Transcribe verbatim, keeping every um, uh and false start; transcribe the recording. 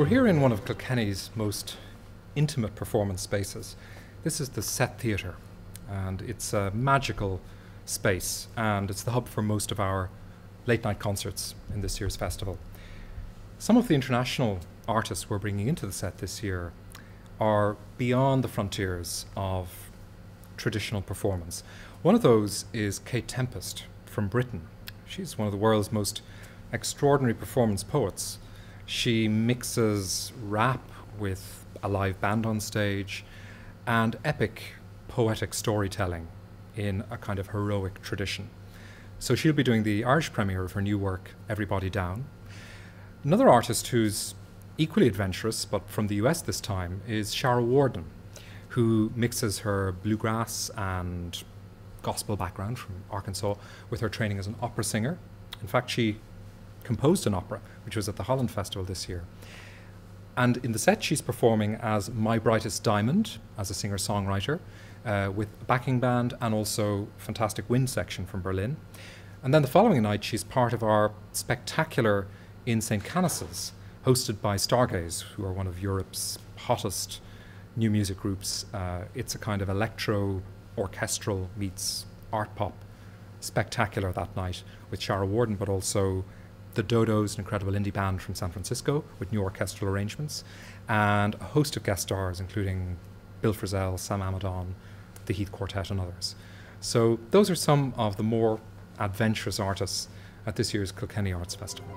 We're here in one of Kilkenny's most intimate performance spaces. This is the Set Theatre, and it's a magical space, and it's the hub for most of our late night concerts in this year's festival. Some of the international artists we're bringing into the Set this year are beyond the frontiers of traditional performance. One of those is Kate Tempest from Britain. She's one of the world's most extraordinary performance poets. She mixes rap with a live band on stage and epic poetic storytelling in a kind of heroic tradition. So she'll be doing the Irish premiere of her new work, Everybody Down. Another artist who's equally adventurous, but from the U S this time, is Shara Warden, who mixes her bluegrass and gospel background from Arkansas with her training as an opera singer. In fact, she composed an opera, which was at the Holland Festival this year. And in the set, she's performing as My Brightest Diamond, as a singer-songwriter, uh, with a backing band and also Fantastic Wind Section from Berlin. And then the following night, she's part of our spectacular in Saint Canis's, hosted by Stargaze, who are one of Europe's hottest new music groups. Uh, it's a kind of electro-orchestral meets art pop spectacular that night with Shara Warden, but also the Dodos, an incredible indie band from San Francisco with new orchestral arrangements, and a host of guest stars, including Bill Frisell, Sam Amidon, the Heath Quartet, and others. So those are some of the more adventurous artists at this year's Kilkenny Arts Festival.